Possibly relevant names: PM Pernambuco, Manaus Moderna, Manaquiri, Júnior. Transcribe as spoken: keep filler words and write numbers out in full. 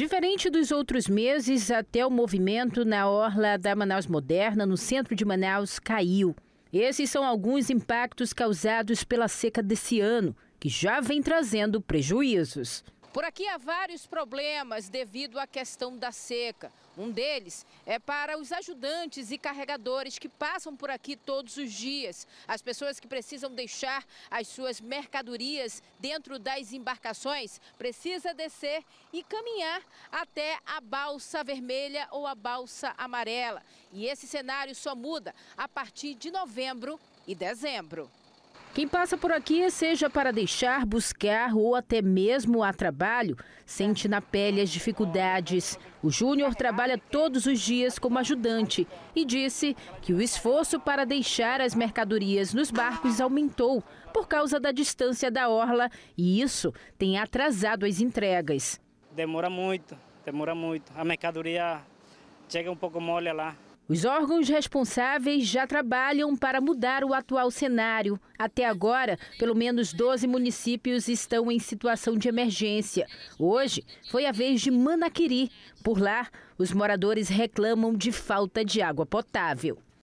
Diferente dos outros meses, até o movimento na orla da Manaus Moderna, no centro de Manaus, caiu. Esses são alguns impactos causados pela seca desse ano, que já vem trazendo prejuízos. Por aqui há vários problemas devido à questão da seca. Um deles é para os ajudantes e carregadores que passam por aqui todos os dias. As pessoas que precisam deixar as suas mercadorias dentro das embarcações precisam descer e caminhar até a balsa vermelha ou a balsa amarela. E esse cenário só muda a partir de novembro e dezembro. Quem passa por aqui, seja para deixar, buscar ou até mesmo a trabalho, sente na pele as dificuldades. O Júnior trabalha todos os dias como ajudante e disse que o esforço para deixar as mercadorias nos barcos aumentou por causa da distância da orla e isso tem atrasado as entregas. Demora muito, demora muito. A mercadoria chega um pouco mole lá. Os órgãos responsáveis já trabalham para mudar o atual cenário. Até agora, pelo menos doze municípios estão em situação de emergência. Hoje foi a vez de Manaquiri. Por lá, os moradores reclamam de falta de água potável.